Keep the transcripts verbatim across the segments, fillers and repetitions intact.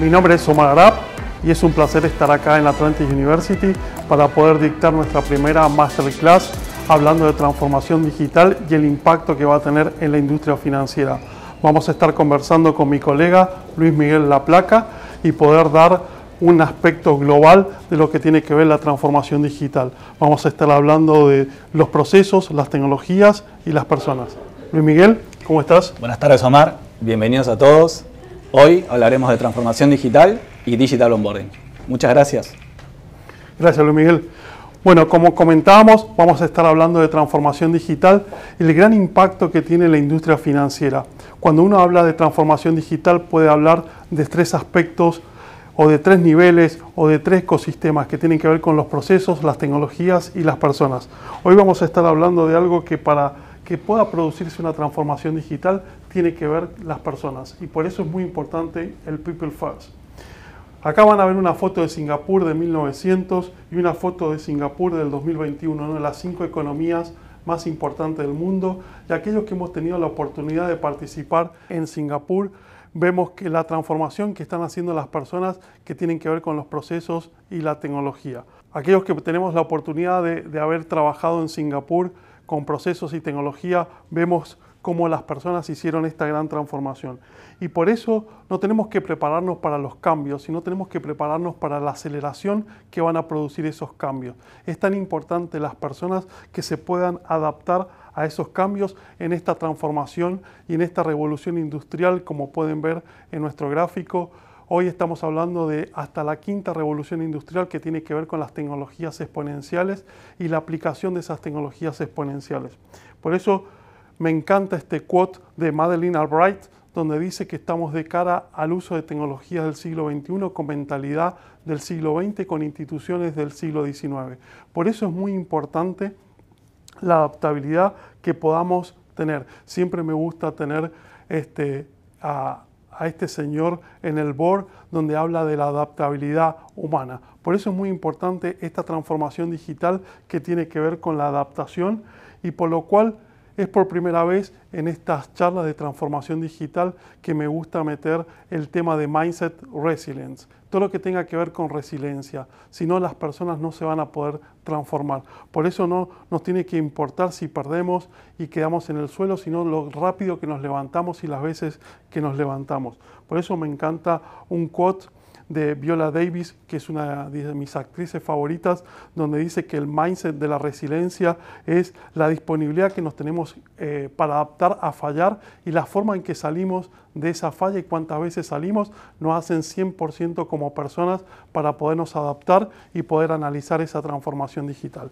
Mi nombre es Omar Arap y es un placer estar acá en Atlantic University para poder dictar nuestra primera masterclass hablando de transformación digital y el impacto que va a tener en la industria financiera. Vamos a estar conversando con mi colega Luis Miguel La Placa y poder dar un aspecto global de lo que tiene que ver la transformación digital. Vamos a estar hablando de los procesos, las tecnologías y las personas. Luis Miguel, ¿cómo estás? Buenas tardes, Omar. Bienvenidos a todos. Hoy hablaremos de transformación digital y digital onboarding. Muchas gracias. Gracias, Luis Miguel. Bueno, como comentábamos, vamos a estar hablando de transformación digital y el gran impacto que tiene la industria financiera. Cuando uno habla de transformación digital puede hablar de tres aspectos o de tres niveles o de tres ecosistemas que tienen que ver con los procesos, las tecnologías y las personas. Hoy vamos a estar hablando de algo que para que pueda producirse una transformación digital tiene que ver las personas y por eso es muy importante el People First. Acá van a ver una foto de Singapur de mil novecientos y una foto de Singapur del dos mil veintiuno, una de las cinco economías más importantes del mundo, y aquellos que hemos tenido la oportunidad de participar en Singapur vemos que la transformación que están haciendo las personas que tienen que ver con los procesos y la tecnología. Aquellos que tenemos la oportunidad de, de haber trabajado en Singapur con procesos y tecnología, vemos cómo las personas hicieron esta gran transformación. Y por eso no tenemos que prepararnos para los cambios, sino tenemos que prepararnos para la aceleración que van a producir esos cambios. Es tan importante las personas que se puedan adaptar a esos cambios en esta transformación y en esta revolución industrial, como pueden ver en nuestro gráfico. Hoy estamos hablando de hasta la quinta revolución industrial que tiene que ver con las tecnologías exponenciales y la aplicación de esas tecnologías exponenciales. Por eso me encanta este quote de Madeleine Albright, donde dice que estamos de cara al uso de tecnologías del siglo veintiuno con mentalidad del siglo veinte, con instituciones del siglo diecinueve. Por eso es muy importante la adaptabilidad que podamos tener. Siempre me gusta tener este... Uh, a este señor en el board donde habla de la adaptabilidad humana. Por eso es muy importante esta transformación digital que tiene que ver con la adaptación y por lo cual es por primera vez en estas charlas de transformación digital que me gusta meter el tema de mindset resilience. Todo lo que tenga que ver con resiliencia, si no las personas no se van a poder transformar. Por eso no nos tiene que importar si perdemos y quedamos en el suelo, sino lo rápido que nos levantamos y las veces que nos levantamos. Por eso me encanta un quote de Viola Davis, que es una de mis actrices favoritas, donde dice que el mindset de la resiliencia es la disponibilidad que nos tenemos eh, para adaptar a fallar y la forma en que salimos de esa falla y cuántas veces salimos nos hacen cien por ciento como personas para podernos adaptar y poder analizar esa transformación digital.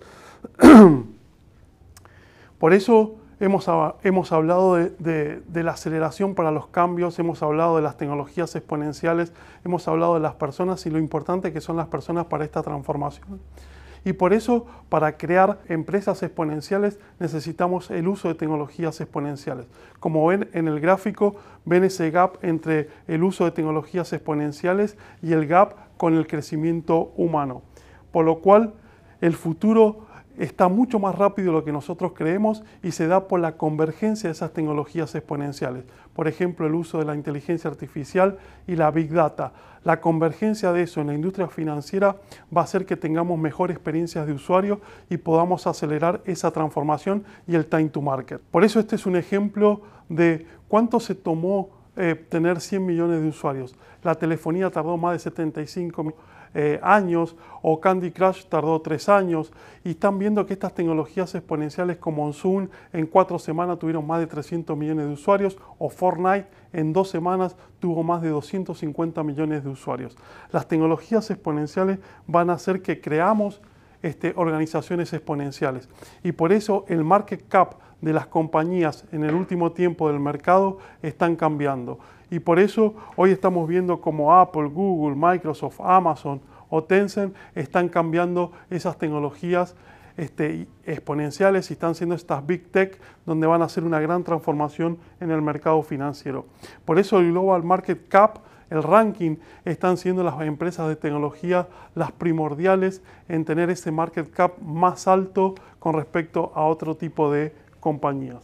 Por eso Hemos, hemos hablado de, de, de la aceleración para los cambios, hemos hablado de las tecnologías exponenciales, hemos hablado de las personas y lo importante que son las personas para esta transformación. Y por eso, para crear empresas exponenciales, necesitamos el uso de tecnologías exponenciales. Como ven en el gráfico, ven ese gap entre el uso de tecnologías exponenciales y el gap con el crecimiento humano. Por lo cual, el futuro está mucho más rápido de lo que nosotros creemos y se da por la convergencia de esas tecnologías exponenciales. Por ejemplo, el uso de la inteligencia artificial y la Big Data. La convergencia de eso en la industria financiera va a hacer que tengamos mejores experiencias de usuario y podamos acelerar esa transformación y el time to market. Por eso este es un ejemplo de cuánto se tomó eh, tener cien millones de usuarios. La telefonía tardó más de setenta y cinco millones. Eh, años, o Candy Crush tardó tres años, y están viendo que estas tecnologías exponenciales como Zoom en cuatro semanas tuvieron más de trescientos millones de usuarios, o Fortnite en dos semanas tuvo más de doscientos cincuenta millones de usuarios. Las tecnologías exponenciales van a hacer que creamos este, organizaciones exponenciales, y por eso el market cap de las compañías en el último tiempo del mercado están cambiando. Y por eso hoy estamos viendo cómo Apple, Google, Microsoft, Amazon o Tencent están cambiando esas tecnologías este, exponenciales y están siendo estas Big Tech donde van a hacer una gran transformación en el mercado financiero. Por eso el Global Market Cap, el ranking, están siendo las empresas de tecnología las primordiales en tener ese market cap más alto con respecto a otro tipo de compañías.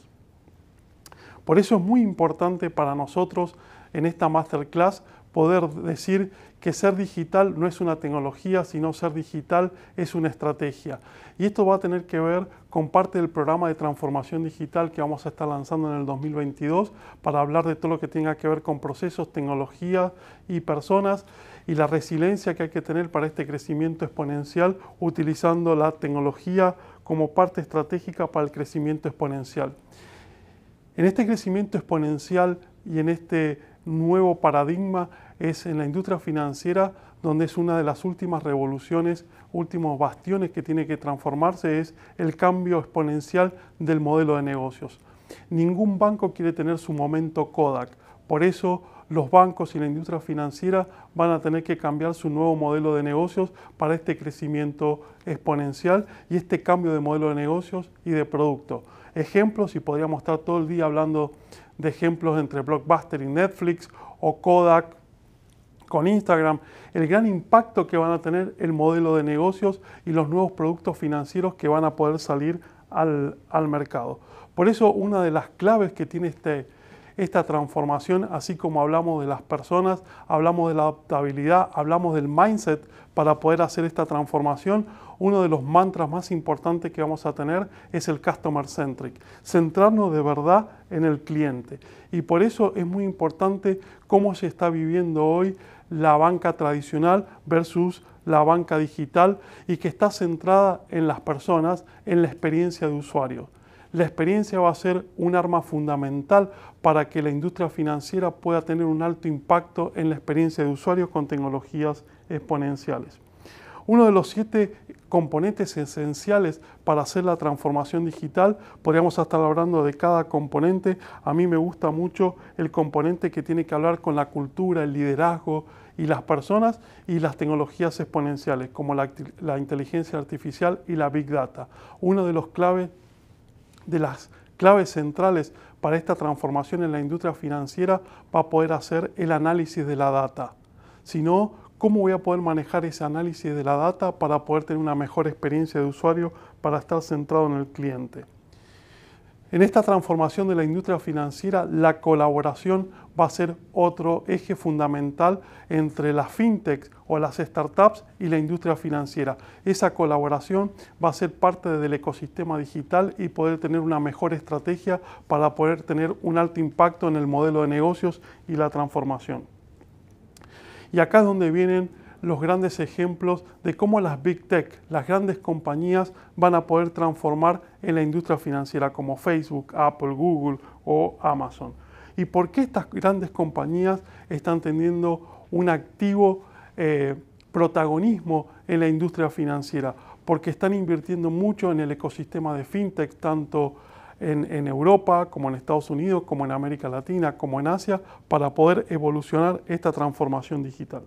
Por eso es muy importante para nosotros en esta masterclass poder decir que ser digital no es una tecnología, sino ser digital es una estrategia. Y esto va a tener que ver con parte del programa de transformación digital que vamos a estar lanzando en el dos mil veintidós para hablar de todo lo que tenga que ver con procesos, tecnologías y personas y la resiliencia que hay que tener para este crecimiento exponencial utilizando la tecnología como parte estratégica para el crecimiento exponencial. En este crecimiento exponencial y en este nuevo paradigma es en la industria financiera, donde es una de las últimas revoluciones, últimos bastiones que tiene que transformarse, es el cambio exponencial del modelo de negocios. Ningún banco quiere tener su momento Kodak, por eso los bancos y la industria financiera van a tener que cambiar su nuevo modelo de negocios para este crecimiento exponencial y este cambio de modelo de negocios y de producto. Ejemplos, y podríamos estar todo el día hablando de ejemplos entre Blockbuster y Netflix o Kodak con Instagram, el gran impacto que van a tener el modelo de negocios y los nuevos productos financieros que van a poder salir al, al mercado. Por eso una de las claves que tiene este, esta transformación, así como hablamos de las personas, hablamos de la adaptabilidad, hablamos del mindset para poder hacer esta transformación, uno de los mantras más importantes que vamos a tener es el customer centric, centrarnos de verdad en el cliente. Y por eso es muy importante cómo se está viviendo hoy la banca tradicional versus la banca digital y que está centrada en las personas, en la experiencia de usuario. La experiencia va a ser un arma fundamental para que la industria financiera pueda tener un alto impacto en la experiencia de usuarios con tecnologías exponenciales. Uno de los siete componentes esenciales para hacer la transformación digital, podríamos estar hablando de cada componente. A mí me gusta mucho el componente que tiene que hablar con la cultura, el liderazgo y las personas y las tecnologías exponenciales, como la, la inteligencia artificial y la Big Data. Uno de los claves de las claves centrales para esta transformación en la industria financiera va a poder hacer el análisis de la data. Si no, ¿cómo voy a poder manejar ese análisis de la data para poder tener una mejor experiencia de usuario, para estar centrado en el cliente? En esta transformación de la industria financiera, la colaboración va a ser otro eje fundamental entre las fintechs o las startups y la industria financiera. Esa colaboración va a ser parte del ecosistema digital y poder tener una mejor estrategia para poder tener un alto impacto en el modelo de negocios y la transformación. Y acá es donde vienen los grandes ejemplos de cómo las Big Tech, las grandes compañías, van a poder transformar en la industria financiera, como Facebook, Apple, Google o Amazon. ¿Y por qué estas grandes compañías están teniendo un activo eh, protagonismo en la industria financiera? Porque están invirtiendo mucho en el ecosistema de fintech, tanto en, en Europa, como en Estados Unidos, como en América Latina, como en Asia, para poder evolucionar esta transformación digital.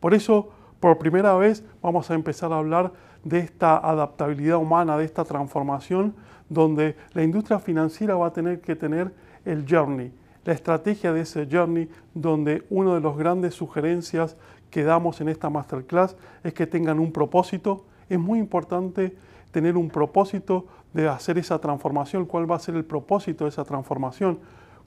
Por eso, por primera vez, vamos a empezar a hablar de esta adaptabilidad humana, de esta transformación, donde la industria financiera va a tener que tener el journey, la estrategia de ese journey, donde una de las grandes sugerencias que damos en esta masterclass es que tengan un propósito. Es muy importante tener un propósito de hacer esa transformación. ¿Cuál va a ser el propósito de esa transformación?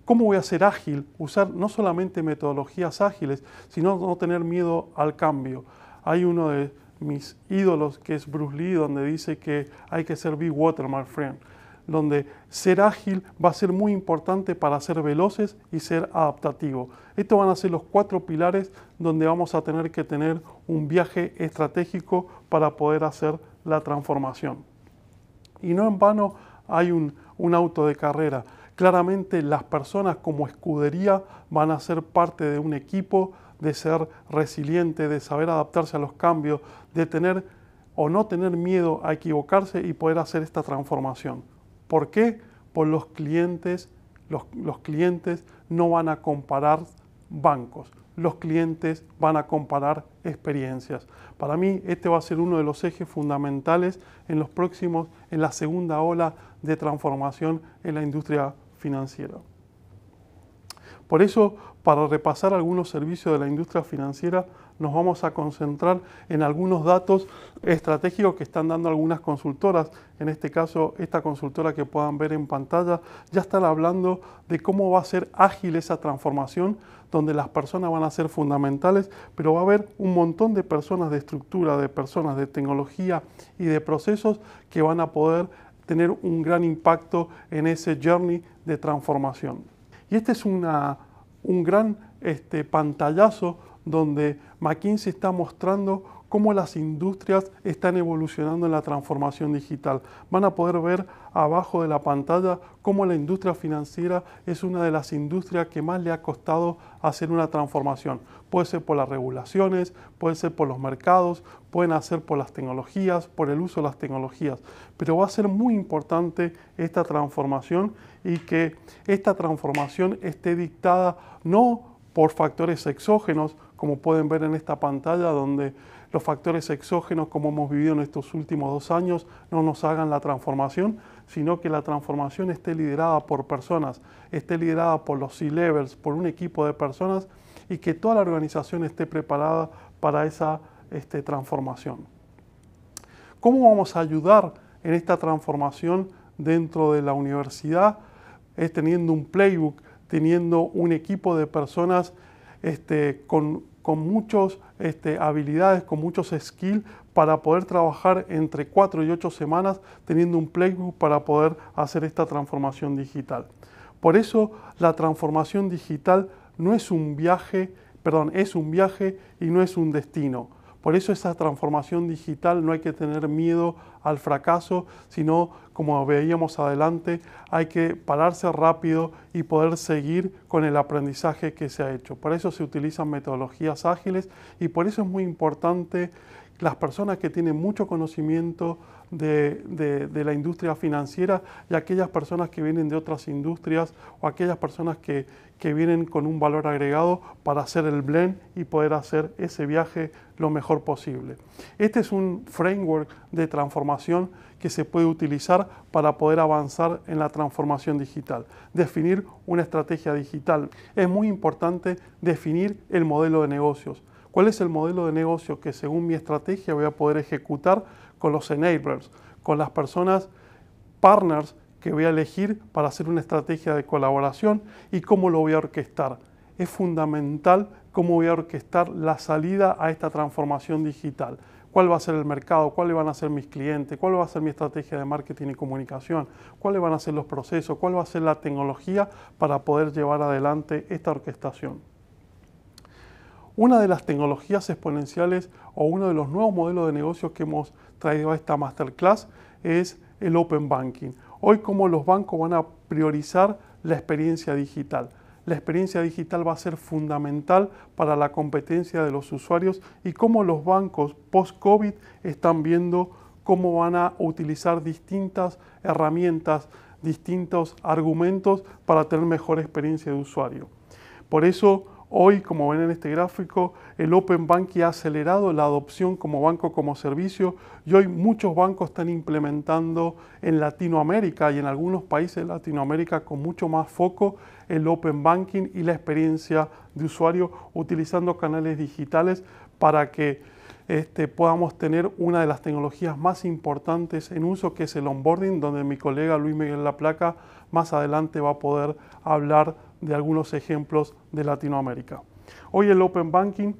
¿Cómo voy a ser ágil? Usar no solamente metodologías ágiles, sino no tener miedo al cambio. Hay uno de mis ídolos que es Bruce Lee, donde dice que hay que ser be water, my friend. Donde ser ágil va a ser muy importante para ser veloces y ser adaptativo. Estos van a ser los cuatro pilares donde vamos a tener que tener un viaje estratégico para poder hacer la transformación. Y no en vano hay un, un auto de carrera. Claramente las personas como escudería van a ser parte de un equipo, de ser resiliente, de saber adaptarse a los cambios, de tener o no tener miedo a equivocarse y poder hacer esta transformación. ¿Por qué? Por los clientes, Los, los clientes no van a comparar bancos, los clientes van a comparar experiencias. Para mí este va a ser uno de los ejes fundamentales en los próximos, en la segunda ola de transformación en la industria financiera. Por eso, para repasar algunos servicios de la industria financiera, nos vamos a concentrar en algunos datos estratégicos que están dando algunas consultoras. En este caso, esta consultora que puedan ver en pantalla ya está hablando de cómo va a ser ágil esa transformación, donde las personas van a ser fundamentales, pero va a haber un montón de personas, de estructura, de personas, de tecnología y de procesos que van a poder tener un gran impacto en ese journey de transformación. Y este es una, un gran este, pantallazo donde McKinsey está mostrando cómo las industrias están evolucionando en la transformación digital. Van a poder ver abajo de la pantalla cómo la industria financiera es una de las industrias que más le ha costado hacer una transformación. Puede ser por las regulaciones, puede ser por los mercados, pueden ser por las tecnologías, por el uso de las tecnologías. Pero va a ser muy importante esta transformación y que esta transformación esté dictada no por factores exógenos, como pueden ver en esta pantalla, donde los factores exógenos, como hemos vivido en estos últimos dos años, no nos hagan la transformación, sino que la transformación esté liderada por personas, esté liderada por los C-Levels, por un equipo de personas, y que toda la organización esté preparada para esa este, transformación. ¿Cómo vamos a ayudar en esta transformación dentro de la universidad? Es teniendo un playbook, teniendo un equipo de personas este, con, con muchas este, habilidades, con muchos skills para poder trabajar entre cuatro y ocho semanas, teniendo un playbook para poder hacer esta transformación digital. Por eso la transformación digital no es un viaje, perdón, es un viaje y no es un destino. Por eso esa transformación digital no hay que tener miedo al fracaso, sino, como veíamos adelante, hay que pararse rápido y poder seguir con el aprendizaje que se ha hecho. Por eso se utilizan metodologías ágiles y por eso es muy importante las personas que tienen mucho conocimiento de, de, de la industria financiera y aquellas personas que vienen de otras industrias o aquellas personas que, que vienen con un valor agregado para hacer el blend y poder hacer ese viaje lo mejor posible. Este es un framework de transformación que se puede utilizar para poder avanzar en la transformación digital. Definir una estrategia digital. Es muy importante definir el modelo de negocios. ¿Cuál es el modelo de negocio que según mi estrategia voy a poder ejecutar con los enablers, con las personas partners que voy a elegir para hacer una estrategia de colaboración y cómo lo voy a orquestar? Es fundamental cómo voy a orquestar la salida a esta transformación digital. ¿Cuál va a ser el mercado? ¿Cuáles van a ser mis clientes? ¿Cuál va a ser mi estrategia de marketing y comunicación? ¿Cuáles van a ser los procesos? ¿Cuál va a ser la tecnología para poder llevar adelante esta orquestación? Una de las tecnologías exponenciales o uno de los nuevos modelos de negocios que hemos traído a esta masterclass es el Open Banking. Hoy, como los bancos van a priorizar la experiencia digital. La experiencia digital va a ser fundamental para la competencia de los usuarios y cómo los bancos post-COVID están viendo cómo van a utilizar distintas herramientas, distintos argumentos para tener mejor experiencia de usuario. Por eso, hoy, como ven en este gráfico, el Open Banking ha acelerado la adopción como banco como servicio y hoy muchos bancos están implementando en Latinoamérica y en algunos países de Latinoamérica con mucho más foco el Open Banking y la experiencia de usuario utilizando canales digitales para que este, podamos tener una de las tecnologías más importantes en uso que es el onboarding, donde mi colega Luis Miguel La Placa más adelante va a poder hablar de algunos ejemplos de Latinoamérica. Hoy el Open Banking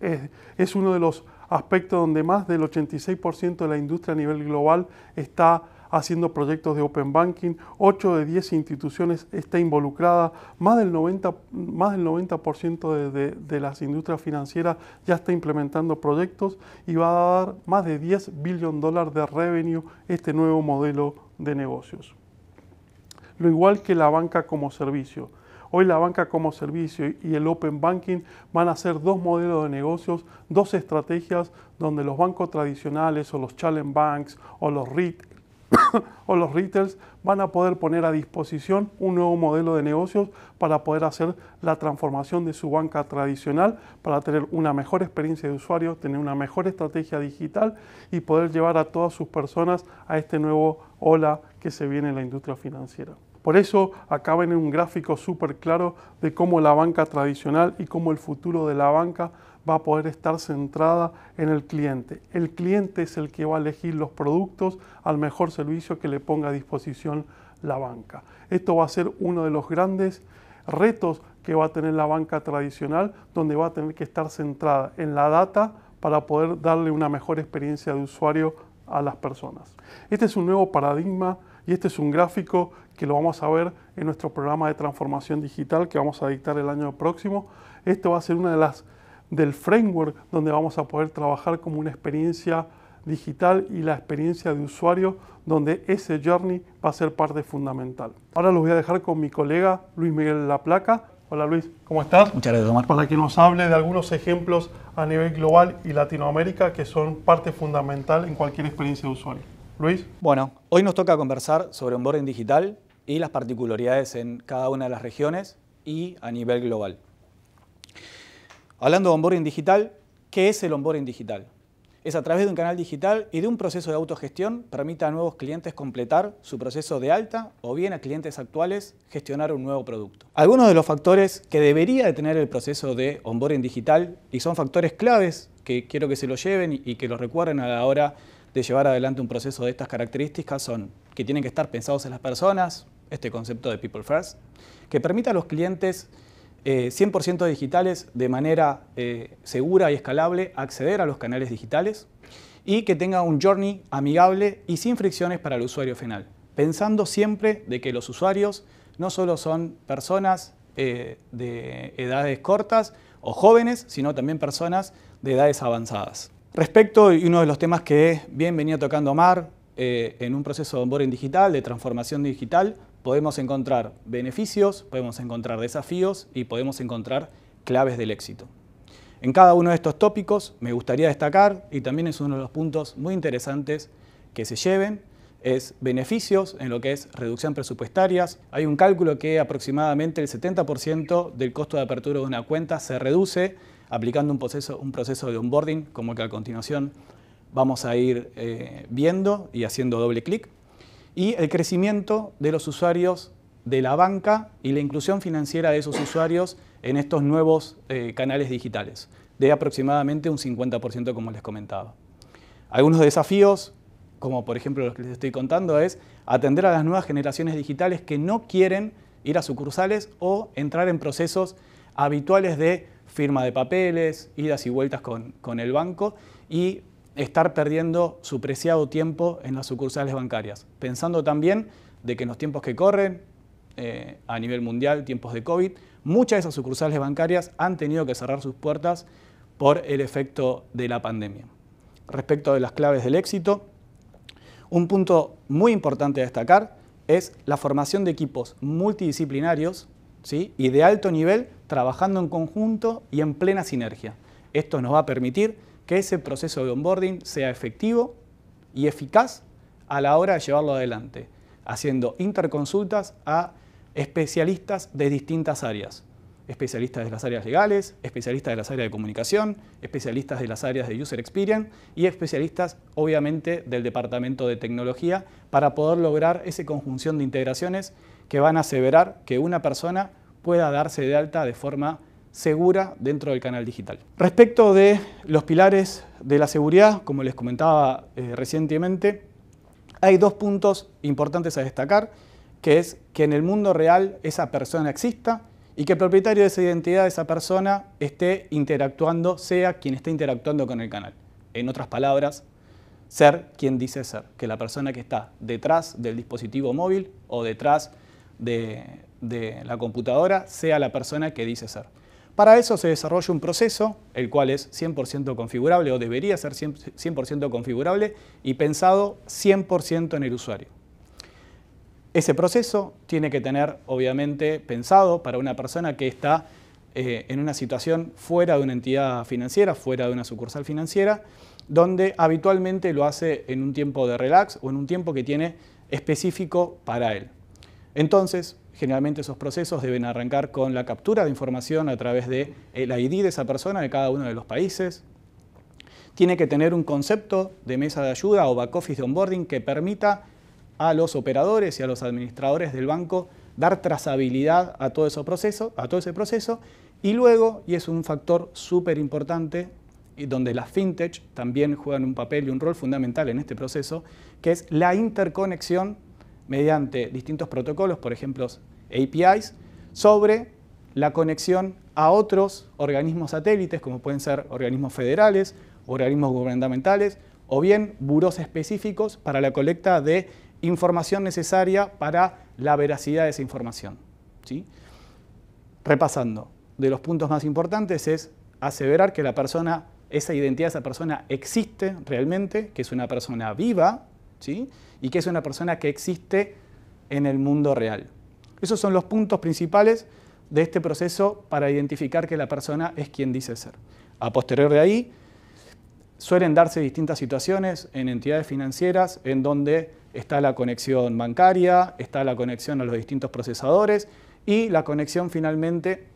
es, es uno de los aspectos donde más del ochenta y seis por ciento de la industria a nivel global está haciendo proyectos de Open Banking, ocho de diez instituciones está involucrada, más del noventa por ciento de, de, de las industrias financieras ya está implementando proyectos y va a dar más de diez billones de dólares de revenue este nuevo modelo de negocios. Lo igual que la banca como servicio. Hoy la banca como servicio y el Open Banking van a ser dos modelos de negocios, dos estrategias donde los bancos tradicionales o los challenge banks o los R E I T o los retailers van a poder poner a disposición un nuevo modelo de negocios para poder hacer la transformación de su banca tradicional, para tener una mejor experiencia de usuario, tener una mejor estrategia digital y poder llevar a todas sus personas a este nuevo ola que se viene en la industria financiera. Por eso acá ven un gráfico súper claro de cómo la banca tradicional y cómo el futuro de la banca va a poder estar centrada en el cliente. El cliente es el que va a elegir los productos al mejor servicio que le ponga a disposición la banca. Esto va a ser uno de los grandes retos que va a tener la banca tradicional, donde va a tener que estar centrada en la data para poder darle una mejor experiencia de usuario a las personas. Este es un nuevo paradigma y este es un gráfico que lo vamos a ver en nuestro programa de transformación digital que vamos a dictar el año próximo. Esto va a ser una de las del framework donde vamos a poder trabajar como una experiencia digital y la experiencia de usuario, donde ese journey va a ser parte fundamental. Ahora los voy a dejar con mi colega Luis Miguel La Placa. Hola Luis, ¿cómo estás? Muchas gracias, Omar. Para que nos hable de algunos ejemplos a nivel global y Latinoamérica que son parte fundamental en cualquier experiencia de usuario. Luis. Bueno, hoy nos toca conversar sobre onboarding digital y las particularidades en cada una de las regiones y a nivel global. Hablando de onboarding digital, ¿qué es el onboarding digital? Es a través de un canal digital y de un proceso de autogestión permite a nuevos clientes completar su proceso de alta o bien a clientes actuales gestionar un nuevo producto. Algunos de los factores que debería de tener el proceso de onboarding digital y son factores claves que quiero que se lo lleven y que los recuerden a la hora de llevar adelante un proceso de estas características son que tienen que estar pensados en las personas, este concepto de people first, que permita a los clientes Eh, cien por ciento digitales de manera eh, segura y escalable acceder a los canales digitales y que tenga un journey amigable y sin fricciones para el usuario final, pensando siempre de que los usuarios no solo son personas eh, de edades cortas o jóvenes, sino también personas de edades avanzadas. Respecto, y uno de los temas que bien venía tocando Omar, eh, en un proceso de onboarding digital, de transformación digital, podemos encontrar beneficios, podemos encontrar desafíos y podemos encontrar claves del éxito. En cada uno de estos tópicos me gustaría destacar, y también es uno de los puntos muy interesantes que se lleven, es beneficios en lo que es reducción presupuestaria. Hay un cálculo que aproximadamente el setenta por ciento del costo de apertura de una cuenta se reduce aplicando un proceso, un proceso de onboarding, como que a continuación vamos a ir eh, viendo y haciendo doble clic. Y el crecimiento de los usuarios de la banca y la inclusión financiera de esos usuarios en estos nuevos eh, canales digitales, de aproximadamente un cincuenta por ciento como les comentaba. Algunos desafíos, como por ejemplo los que les estoy contando, es atender a las nuevas generaciones digitales que no quieren ir a sucursales o entrar en procesos habituales de firma de papeles, idas y vueltas con, con el banco y estar perdiendo su preciado tiempo en las sucursales bancarias, pensando también de que en los tiempos que corren, eh, a nivel mundial, tiempos de COVID, muchas de esas sucursales bancarias han tenido que cerrar sus puertas por el efecto de la pandemia. Respecto de las claves del éxito, un punto muy importante a destacar es la formación de equipos multidisciplinarios, ¿sí?, y de alto nivel, trabajando en conjunto y en plena sinergia. Esto nos va a permitir que ese proceso de onboarding sea efectivo y eficaz a la hora de llevarlo adelante, haciendo interconsultas a especialistas de distintas áreas. Especialistas de las áreas legales, especialistas de las áreas de comunicación, especialistas de las áreas de user experience y especialistas, obviamente, del departamento de tecnología para poder lograr esa conjunción de integraciones que van a aseverar que una persona pueda darse de alta de forma segura dentro del canal digital. Respecto de los pilares de la seguridad, como les comentaba eh, recientemente, hay dos puntos importantes a destacar, que es que en el mundo real esa persona exista y que el propietario de esa identidad, de esa persona, esté interactuando, sea quien esté interactuando con el canal. En otras palabras, ser quien dice ser, que la persona que está detrás del dispositivo móvil o detrás de, de la computadora sea la persona que dice ser. Para eso se desarrolla un proceso, el cual es cien por ciento configurable o debería ser cien por ciento configurable y pensado cien por ciento en el usuario. Ese proceso tiene que tener, obviamente, pensado para una persona que está eh, en una situación fuera de una entidad financiera, fuera de una sucursal financiera, donde habitualmente lo hace en un tiempo de relax o en un tiempo que tiene específico para él. Entonces, generalmente esos procesos deben arrancar con la captura de información a través del I D de esa persona de cada uno de los países. Tiene que tener un concepto de mesa de ayuda o back office de onboarding que permita a los operadores y a los administradores del banco dar trazabilidad a todo ese proceso, a todo ese proceso. Y luego, y es un factor súper importante, y donde las fintech también juegan un papel y un rol fundamental en este proceso, que es la interconexión mediante distintos protocolos, por ejemplo A P Is, sobre la conexión a otros organismos satélites, como pueden ser organismos federales, organismos gubernamentales, o bien burós específicos para la colecta de información necesaria para la veracidad de esa información, ¿sí? Repasando, de los puntos más importantes es aseverar que la persona, esa identidad de esa persona existe realmente, que es una persona viva, ¿sí? Y que es una persona que existe en el mundo real. Esos son los puntos principales de este proceso para identificar que la persona es quien dice ser. A posterior de ahí, suelen darse distintas situaciones en entidades financieras en donde está la conexión bancaria, está la conexión a los distintos procesadores y la conexión finalmente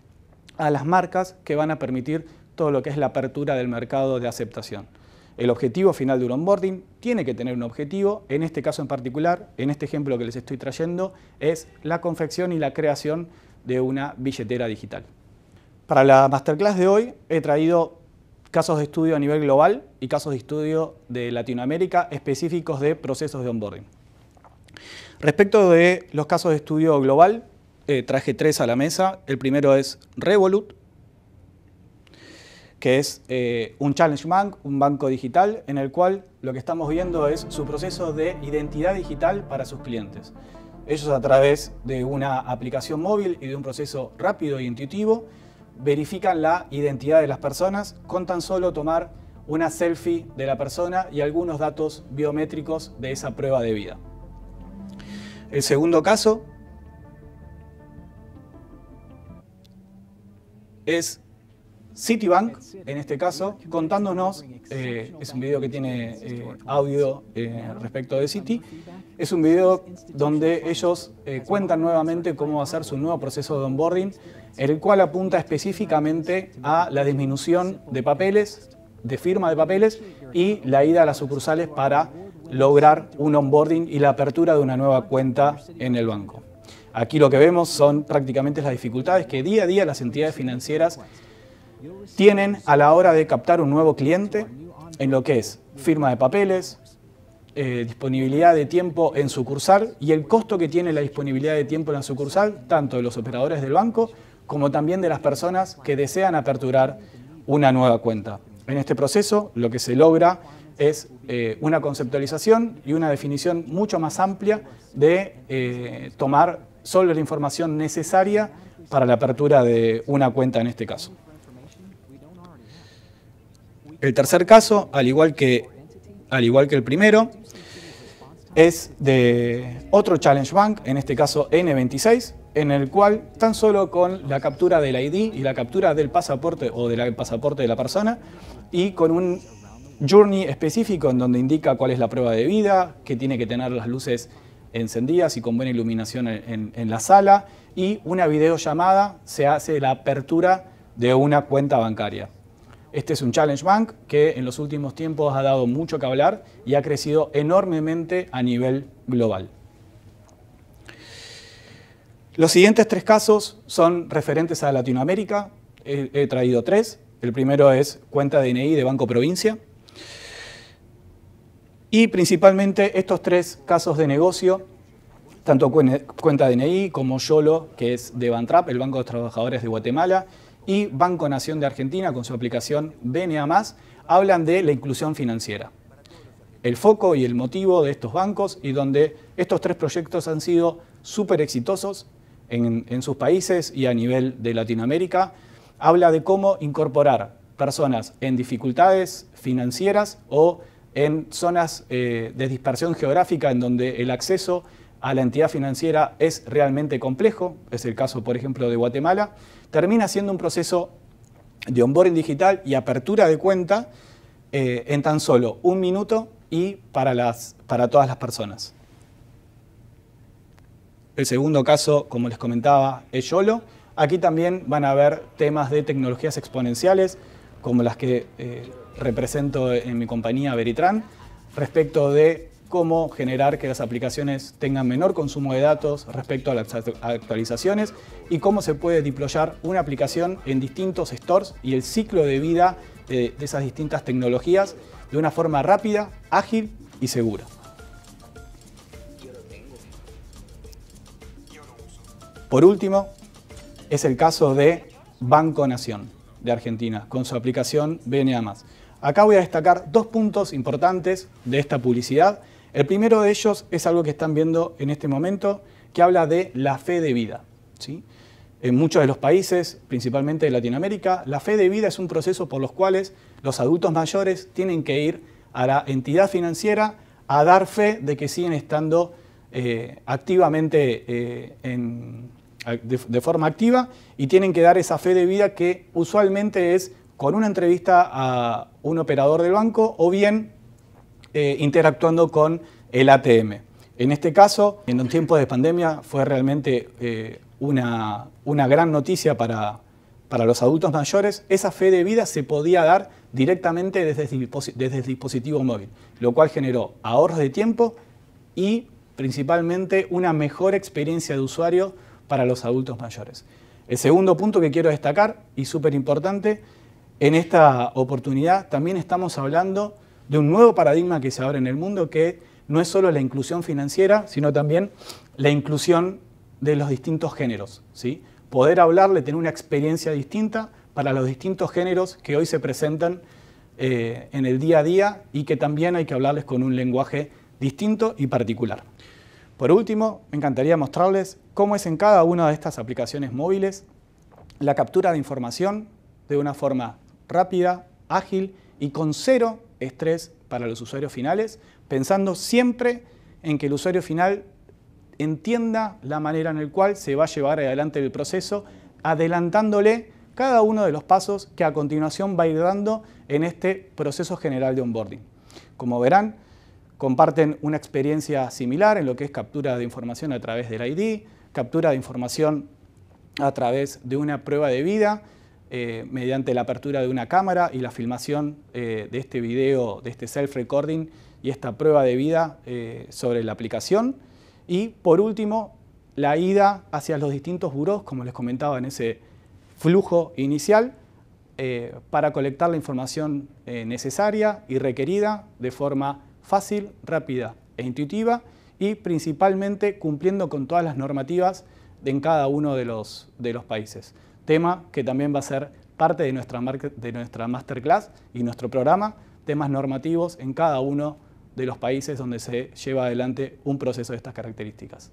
a las marcas que van a permitir todo lo que es la apertura del mercado de aceptación. El objetivo final de un onboarding tiene que tener un objetivo, en este caso en particular, en este ejemplo que les estoy trayendo, es la confección y la creación de una billetera digital. Para la masterclass de hoy he traído casos de estudio a nivel global y casos de estudio de Latinoamérica específicos de procesos de onboarding. Respecto de los casos de estudio global, eh, traje tres a la mesa. El primero es Revolut, que es eh, un challenge bank, un banco digital, en el cual lo que estamos viendo es su proceso de identidad digital para sus clientes. Ellos, a través de una aplicación móvil y de un proceso rápido e intuitivo, verifican la identidad de las personas con tan solo tomar una selfie de la persona y algunos datos biométricos de esa prueba de vida. El segundo caso es Citibank, en este caso, contándonos, eh, es un video que tiene eh, audio eh, respecto de Citi, es un video donde ellos eh, cuentan nuevamente cómo va a ser su nuevo proceso de onboarding, el cual apunta específicamente a la disminución de papeles, de firma de papeles y la ida a las sucursales para lograr un onboarding y la apertura de una nueva cuenta en el banco. Aquí lo que vemos son prácticamente las dificultades que día a día las entidades financieras tienen a la hora de captar un nuevo cliente en lo que es firma de papeles, eh, disponibilidad de tiempo en sucursal y el costo que tiene la disponibilidad de tiempo en la sucursal, tanto de los operadores del banco como también de las personas que desean aperturar una nueva cuenta. En este proceso lo que se logra es eh, una conceptualización y una definición mucho más amplia de eh, tomar solo la información necesaria para la apertura de una cuenta en este caso. El tercer caso, al igual que, al igual que el primero, es de otro challenge bank, en este caso N veintiséis, en el cual tan solo con la captura del I D y la captura del pasaporte o del pasaporte de la persona y con un journey específico en donde indica cuál es la prueba de vida, que tiene que tener las luces encendidas y con buena iluminación en, en la sala y una videollamada se hace la apertura de una cuenta bancaria. Este es un challenge bank que en los últimos tiempos ha dado mucho que hablar y ha crecido enormemente a nivel global. Los siguientes tres casos son referentes a Latinoamérica. He, he traído tres. El primero es cuenta D N I de Banco Provincia. Y principalmente estos tres casos de negocio, tanto cuenta D N I como YOLO, que es de Bantrap, el Banco de Trabajadores de Guatemala, y Banco Nación de Argentina, con su aplicación B N A más, hablan de la inclusión financiera. El foco y el motivo de estos bancos y donde estos tres proyectos han sido súper exitosos en, en sus países y a nivel de Latinoamérica, habla de cómo incorporar personas en dificultades financieras o en zonas eh, de dispersión geográfica en donde el acceso a la entidad financiera es realmente complejo, es el caso por ejemplo de Guatemala, termina siendo un proceso de onboarding digital y apertura de cuenta eh, en tan solo un minuto y para, las, para todas las personas. El segundo caso, como les comentaba, es YOLO. Aquí también van a ver temas de tecnologías exponenciales, como las que eh, represento en mi compañía Veritran, respecto de cómo generar que las aplicaciones tengan menor consumo de datos respecto a las actualizaciones y cómo se puede deployar una aplicación en distintos stores y el ciclo de vida de, de esas distintas tecnologías de una forma rápida, ágil y segura. Por último, es el caso de Banco Nación de Argentina con su aplicación B N A más. Acá voy a destacar dos puntos importantes de esta publicidad. El primero de ellos es algo que están viendo en este momento, que habla de la fe de vida, ¿sí? En muchos de los países, principalmente de Latinoamérica, la fe de vida es un proceso por los cuales los adultos mayores tienen que ir a la entidad financiera a dar fe de que siguen estando eh, activamente, eh, en, de, de forma activa, y tienen que dar esa fe de vida que usualmente es con una entrevista a un operador del banco o bien eh, interactuando con el A T M. En este caso, en los tiempos de pandemia, fue realmente eh, una, una gran noticia para, para los adultos mayores. Esa fe de vida se podía dar directamente desde, desde el dispositivo móvil, lo cual generó ahorros de tiempo y principalmente una mejor experiencia de usuario para los adultos mayores. El segundo punto que quiero destacar, y súper importante, en esta oportunidad también estamos hablando de un nuevo paradigma que se abre en el mundo, que no es solo la inclusión financiera, sino también la inclusión de los distintos géneros, ¿sí? Poder hablarle, tener una experiencia distinta para los distintos géneros que hoy se presentan eh, en el día a día y que también hay que hablarles con un lenguaje distinto y particular. Por último, me encantaría mostrarles cómo es en cada una de estas aplicaciones móviles la captura de información de una forma rápida, ágil y con cero estrés para los usuarios finales, pensando siempre en que el usuario final entienda la manera en la cual se va a llevar adelante el proceso, adelantándole cada uno de los pasos que a continuación va a ir dando en este proceso general de onboarding. Como verán, comparten una experiencia similar en lo que es captura de información a través del I D, captura de información a través de una prueba de vida, Eh, mediante la apertura de una cámara y la filmación eh, de este video, de este self-recording y esta prueba de vida eh, sobre la aplicación. Y por último, la ida hacia los distintos burós, como les comentaba en ese flujo inicial, eh, para colectar la información eh, necesaria y requerida de forma fácil, rápida e intuitiva y principalmente cumpliendo con todas las normativas en cada uno de los, de los países. Tema que también va a ser parte de nuestra, de nuestra masterclass y nuestro programa, temas normativos en cada uno de los países donde se lleva adelante un proceso de estas características.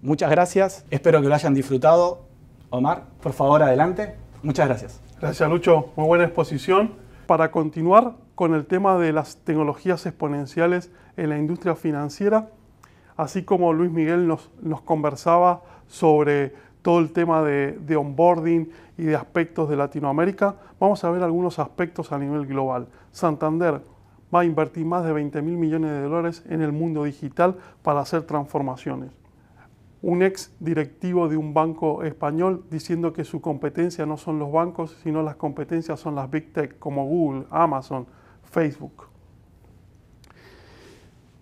Muchas gracias, espero que lo hayan disfrutado. Omar, por favor, adelante. Muchas gracias. Gracias, Lucho. Muy buena exposición. Para continuar con el tema de las tecnologías exponenciales en la industria financiera, así como Luis Miguel nos, nos conversaba sobre todo el tema de, de onboarding y de aspectos de Latinoamérica, vamos a ver algunos aspectos a nivel global. Santander va a invertir más de veinte mil millones de dólares en el mundo digital para hacer transformaciones. Un ex directivo de un banco español diciendo que su competencia no son los bancos, sino las competencias son las Big Tech, como Google, Amazon, Facebook.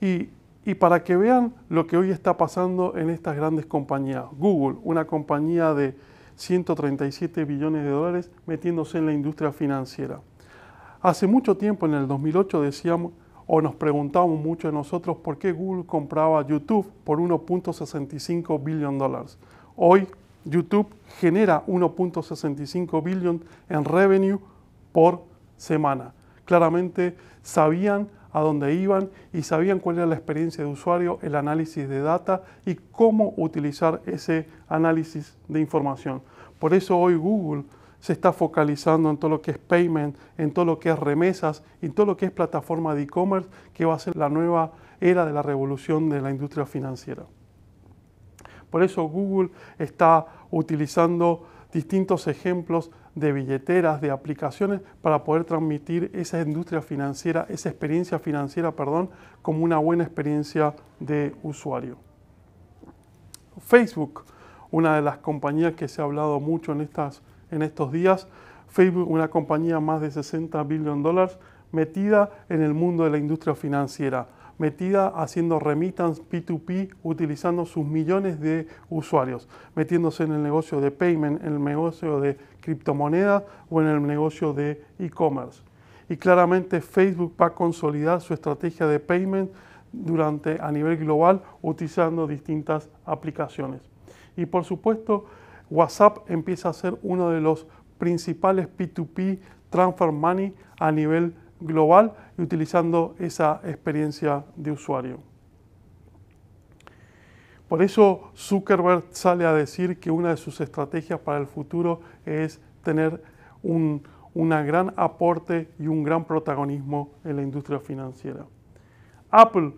Y Y para que vean lo que hoy está pasando en estas grandes compañías. Google, una compañía de ciento treinta y siete billones de dólares metiéndose en la industria financiera. Hace mucho tiempo, en el dos mil ocho, decíamos o nos preguntábamos mucho de nosotros por qué Google compraba YouTube por uno punto sesenta y cinco billion dólares. Hoy YouTube genera uno punto sesenta y cinco billion en revenue por semana. Claramente sabían a dónde iban y sabían cuál era la experiencia de usuario, el análisis de data y cómo utilizar ese análisis de información. Por eso hoy Google se está focalizando en todo lo que es payment, en todo lo que es remesas, en todo lo que es plataforma de e-commerce, que va a ser la nueva era de la revolución de la industria financiera. Por eso Google está utilizando distintos ejemplos de billeteras, de aplicaciones, para poder transmitir esa industria financiera, esa experiencia financiera, perdón, como una buena experiencia de usuario. Facebook, una de las compañías que se ha hablado mucho en, estas, en estos días. Facebook, una compañía más de sesenta billones de dólares, metida en el mundo de la industria financiera, metida haciendo remittance P dos P, utilizando sus millones de usuarios, metiéndose en el negocio de payment, en el negocio de criptomonedas o en el negocio de e-commerce. Y claramente Facebook va a consolidar su estrategia de payment durante, a nivel global, utilizando distintas aplicaciones. Y por supuesto, WhatsApp empieza a ser uno de los principales P dos P transfer money a nivel global y utilizando esa experiencia de usuario. Por eso Zuckerberg sale a decir que una de sus estrategias para el futuro es tener un gran aporte y un gran protagonismo en la industria financiera. Apple,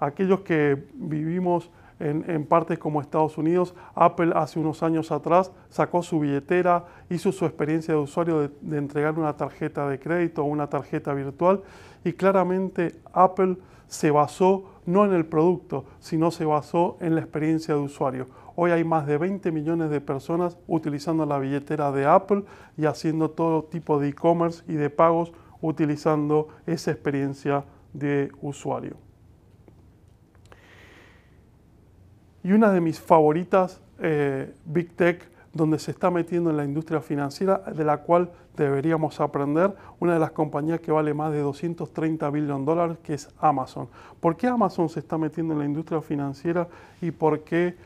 aquellos que vivimos En, en partes como Estados Unidos, Apple hace unos años atrás sacó su billetera, hizo su experiencia de usuario de, de entregar una tarjeta de crédito o una tarjeta virtual, y claramente Apple se basó no en el producto, sino se basó en la experiencia de usuario. Hoy hay más de veinte millones de personas utilizando la billetera de Apple y haciendo todo tipo de e-commerce y de pagos utilizando esa experiencia de usuario. Y una de mis favoritas, eh, Big Tech, donde se está metiendo en la industria financiera, de la cual deberíamos aprender, una de las compañías que vale más de doscientos treinta billones de dólares, que es Amazon. ¿Por qué Amazon se está metiendo en la industria financiera y por qué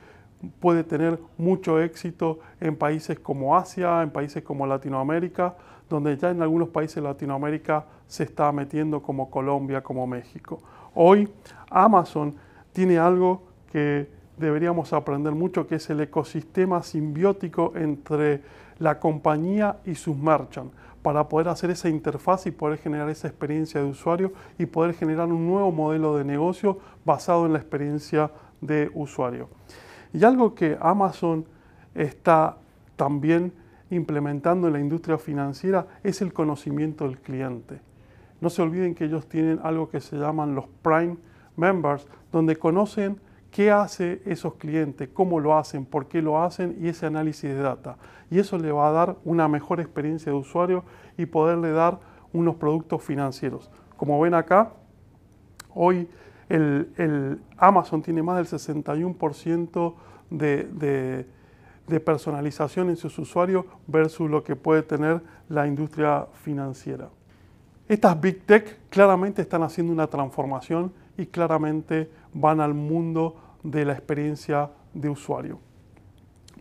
puede tener mucho éxito en países como Asia, en países como Latinoamérica, donde ya en algunos países de Latinoamérica se está metiendo, como Colombia, como México? Hoy Amazon tiene algo que deberíamos aprender mucho, que es el ecosistema simbiótico entre la compañía y sus merchants, para poder hacer esa interfaz y poder generar esa experiencia de usuario y poder generar un nuevo modelo de negocio basado en la experiencia de usuario. Y algo que Amazon está también implementando en la industria financiera es el conocimiento del cliente. No se olviden que ellos tienen algo que se llaman los Prime Members, donde conocen qué hacen esos clientes, cómo lo hacen, por qué lo hacen, y ese análisis de data. Y eso le va a dar una mejor experiencia de usuario y poderle dar unos productos financieros. Como ven acá, hoy el, el Amazon tiene más del sesenta y uno por ciento de, de, de personalización en sus usuarios versus lo que puede tener la industria financiera. Estas Big Tech claramente están haciendo una transformación y claramente van al mundo de la experiencia de usuario.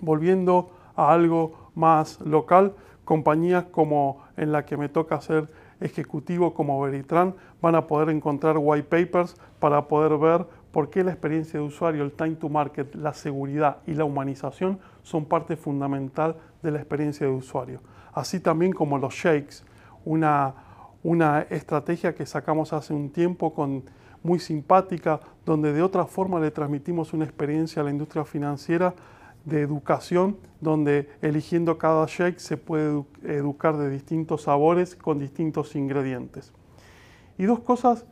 Volviendo a algo más local, compañías como en la que me toca ser ejecutivo, como Veritran, van a poder encontrar white papers para poder ver por qué la experiencia de usuario, el time to market, la seguridad y la humanización son parte fundamental de la experiencia de usuario. Así también como los shakes, una, una estrategia que sacamos hace un tiempo con muy simpática, donde de otra forma le transmitimos una experiencia a la industria financiera de educación, donde eligiendo cada shake se puede edu educar de distintos sabores con distintos ingredientes. Y dos cosas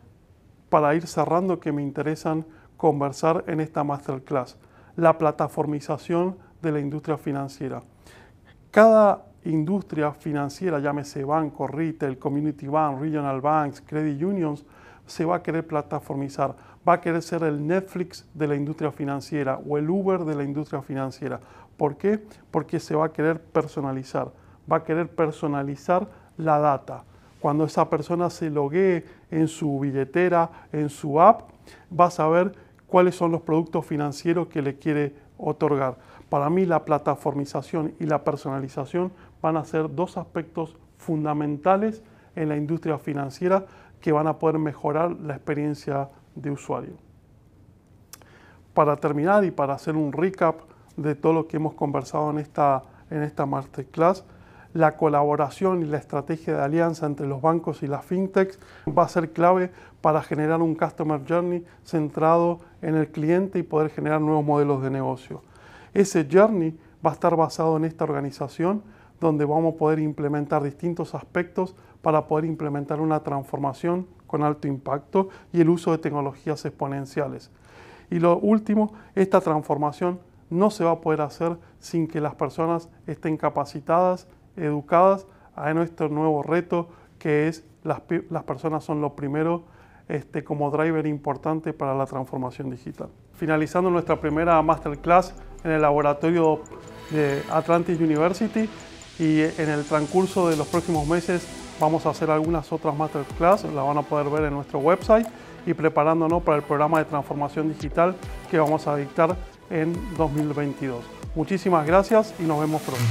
para ir cerrando que me interesan conversar en esta masterclass: la plataformización de la industria financiera. Cada industria financiera, llámese banco, retail, community bank, regional banks, credit unions, se va a querer plataformizar, va a querer ser el Netflix de la industria financiera o el Uber de la industria financiera. ¿Por qué? Porque se va a querer personalizar, va a querer personalizar la data. Cuando esa persona se loguee en su billetera, en su app, va a saber cuáles son los productos financieros que le quiere otorgar. Para mí, la plataformización y la personalización van a ser dos aspectos fundamentales en la industria financiera que van a poder mejorar la experiencia de usuario. Para terminar y para hacer un recap de todo lo que hemos conversado en esta, en esta masterclass, la colaboración y la estrategia de alianza entre los bancos y las fintechs va a ser clave para generar un customer journey centrado en el cliente y poder generar nuevos modelos de negocio. Ese journey va a estar basado en esta organización, donde vamos a poder implementar distintos aspectos para poder implementar una transformación con alto impacto y el uso de tecnologías exponenciales. Y lo último, esta transformación no se va a poder hacer sin que las personas estén capacitadas, educadas a nuestro nuevo reto, que es las, las personas son lo primero este, como driver importante para la transformación digital. Finalizando nuestra primera masterclass en el laboratorio de Atlantis University, y en el transcurso de los próximos meses vamos a hacer algunas otras masterclass, la van a poder ver en nuestro website, y preparándonos para el programa de transformación digital que vamos a dictar en dos mil veintidós. Muchísimas gracias y nos vemos pronto.